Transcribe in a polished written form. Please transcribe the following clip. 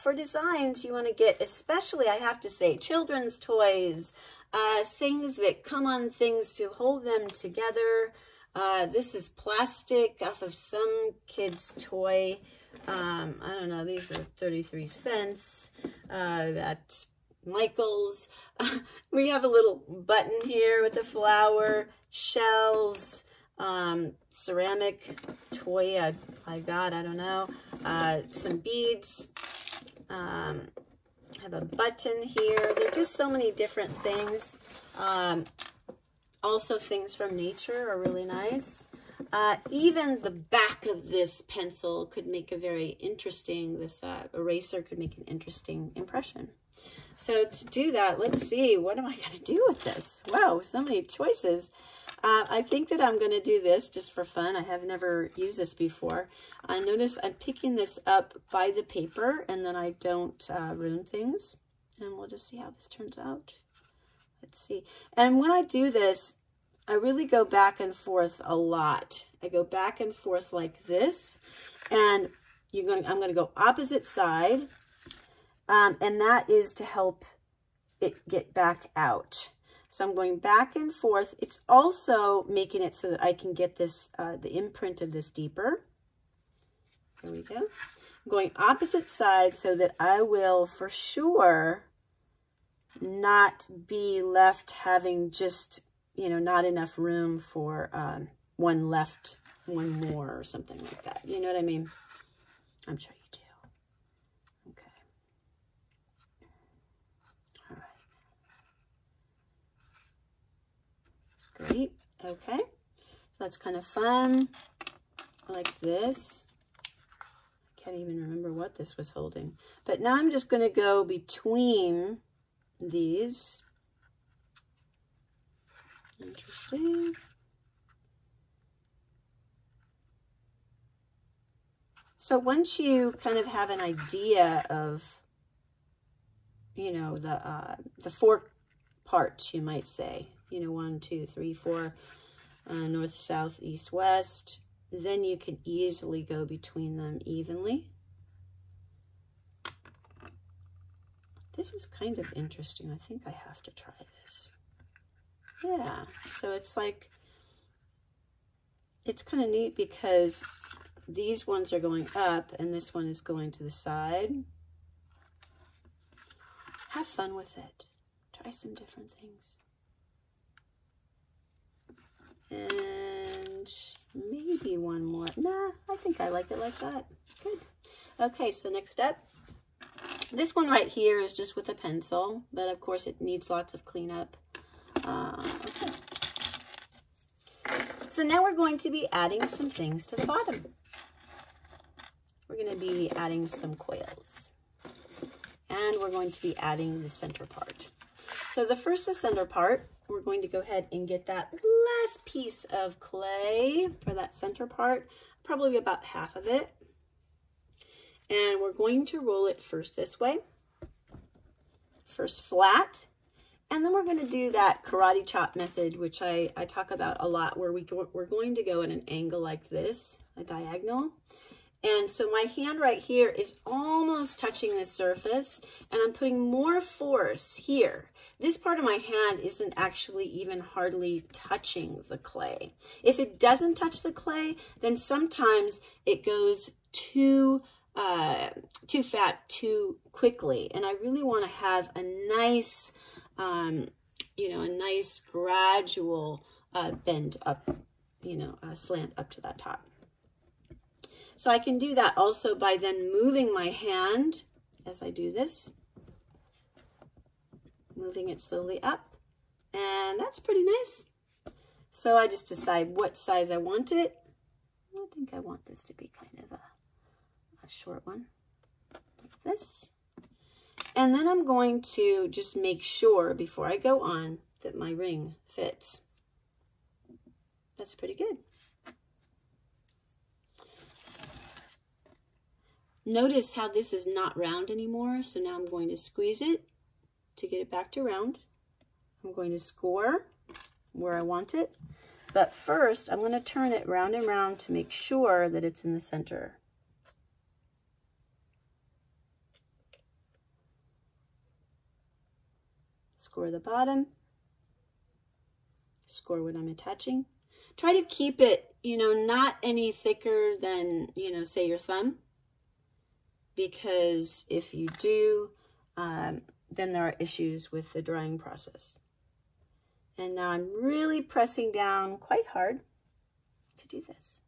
for designs, you want to get, especially, I have to say, children's toys, things that come on things to hold them together. This is plastic off of some kid's toy. I don't know, these are 33 cents at Michael's. We have a little button here with a flower, shells, ceramic toy I got, I don't know, some beads, I have a button here. There are just so many different things. Also things from nature are really nice. Even the back of this pencil could make a very interesting, this eraser could make an interesting impression. So to do that, let's see, what am I going to do with this? Wow, so many choices. I think that I'm going to do this just for fun. I have never used this before. I notice I'm picking this up by the paper and then I don't ruin things. And we'll just see how this turns out. Let's see. And when I do this, I really go back and forth a lot. I go back and forth like this, and I'm going to go opposite side, and that is to help it get back out. So I'm going back and forth. It's also making it so that I can get this, the imprint of this deeper. There we go. I'm going opposite side so that I will for sure not be left having just, you know, not enough room for one left, one more or something like that. You know what I mean? I'm sure you do. Okay. All right. Great. Okay. So that's kind of fun. Like this. I can't even remember what this was holding. But now I'm just going to go between these. Interesting. So once you kind of have an idea of, you know, the four parts, you might say, you know, 1, 2, 3, 4, north, south, east, west, then you can easily go between them evenly. This is kind of interesting. I think I have to try this. Yeah, so it's like, it's kind of neat because these ones are going up and this one is going to the side. Have fun with it. Try some different things. And maybe one more. Nah, I think I like it like that. Good. Okay, so next up. This one right here is just with a pencil, but of course it needs lots of cleanup. Okay. So now we're going to be adding some things to the bottom. We're going to be adding some quills. And we're going to be adding the center part. So the first is center part. We're going to go ahead and get that last piece of clay for that center part, probably about half of it. And we're going to roll it first this way, first flat. And then we're going to do that karate chop method, which I talk about a lot, where we're going to go at an angle like this, a diagonal. And so my hand right here is almost touching the surface, and I'm putting more force here. This part of my hand isn't actually even hardly touching the clay. If it doesn't touch the clay, then sometimes it goes too fat too quickly. And I really want to have a nice... you know, a nice gradual bend up, you know, slant up to that top. So I can do that also by then moving my hand as I do this, moving it slowly up, and that's pretty nice. So I just decide what size I want it. I think I want this to be kind of a short one, like this. And then I'm going to just make sure before I go on that my ring fits. That's pretty good. Notice how this is not round anymore. So now I'm going to squeeze it to get it back to round. I'm going to score where I want it. But first, I'm going to turn it round and round to make sure that it's in the center. score the bottom, score what I'm attaching. Try to keep it, you know, not any thicker than, you know, say your thumb, because if you do, then there are issues with the drying process. And now I'm really pressing down quite hard to do this.